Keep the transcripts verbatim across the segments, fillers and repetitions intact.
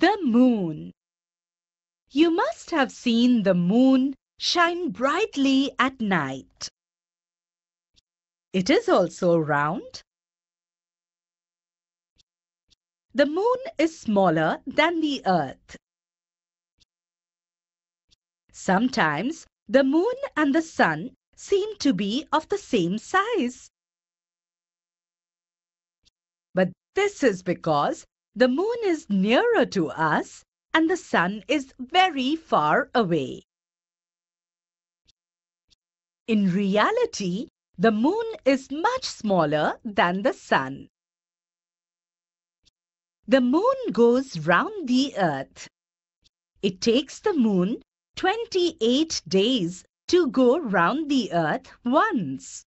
The moon. You must have seen the moon shine brightly at night. It is also round. The moon is smaller than the earth. Sometimes the moon and the sun seem to be of the same size. But this is because the moon is nearer to us and the sun is very far away. In reality, the moon is much smaller than the sun. The moon goes round the earth. It takes the moon twenty-eight days to go round the earth once.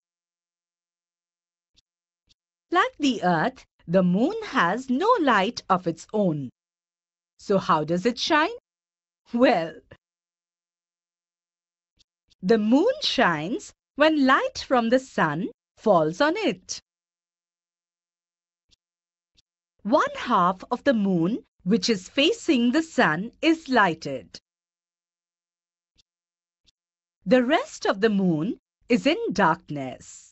Like the earth, the moon has no light of its own. So how does it shine? Well, the moon shines when light from the sun falls on it. One half of the moon, which is facing the sun, is lighted. The rest of the moon is in darkness.